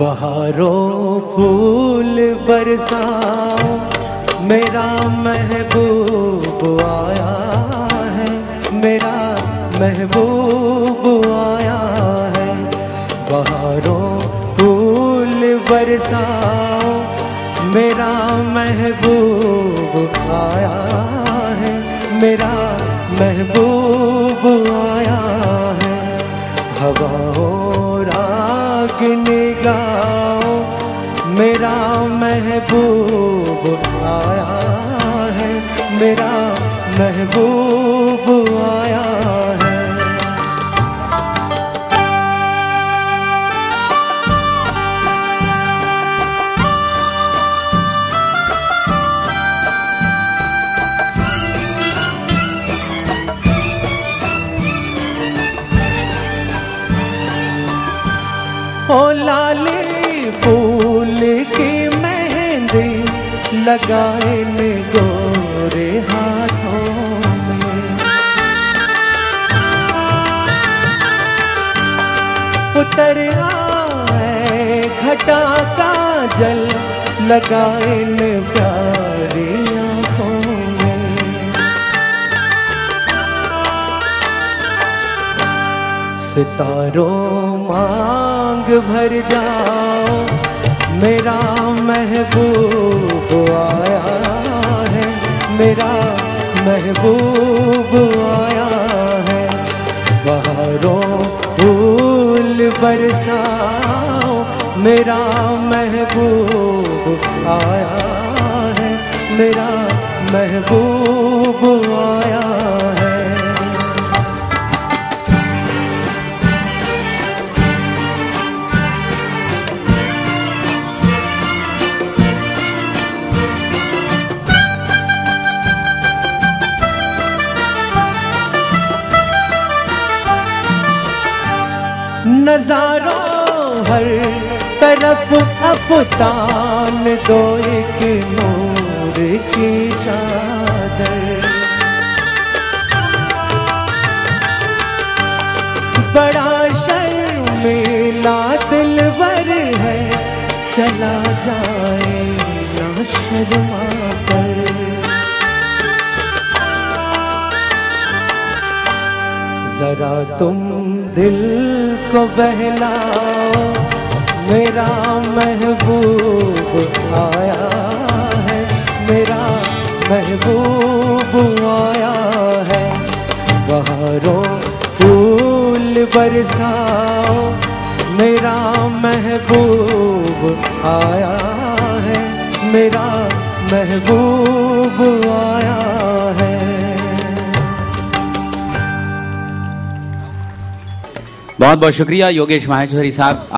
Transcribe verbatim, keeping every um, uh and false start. बहारों फूल बरसाओ, मेरा महबूब आया है, मेरा महबूब आया है। बहारों फूल बरसाओ, मेरा महबूब आया है, मेरा महबूब आया है। हवाओं राग निगाओ, मेरा महबूब आया है, मेरा महबूब आया है। ओ लाली फूल की मेहंदी लगाए ने गोरे हाथों में, उतर आए घटा का जल लगाए ने प्यारी आँखों में। सितारों माँ भर जाओ, मेरा महबूब आया है, मेरा महबूब आया है। बहारों फूल बरसाओ, मेरा महबूब आया है, मेरा महबूब आया है। नजारों हर तरफ अफतान दो एक नूर की चादर, बड़ा शर्मीला दिलबर है, चला जाए ना शर्मा कर। जरा तुम दिल को बहलाओ, मेरा महबूब आया है, मेरा महबूब आया है। बहारों फूल बरसाओ, मेरा महबूब आया है, मेरा महबूब आया है। बहुत बहुत शुक्रिया योगेश महेश्वरी साहब।